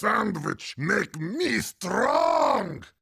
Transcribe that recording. sandwich make me strong!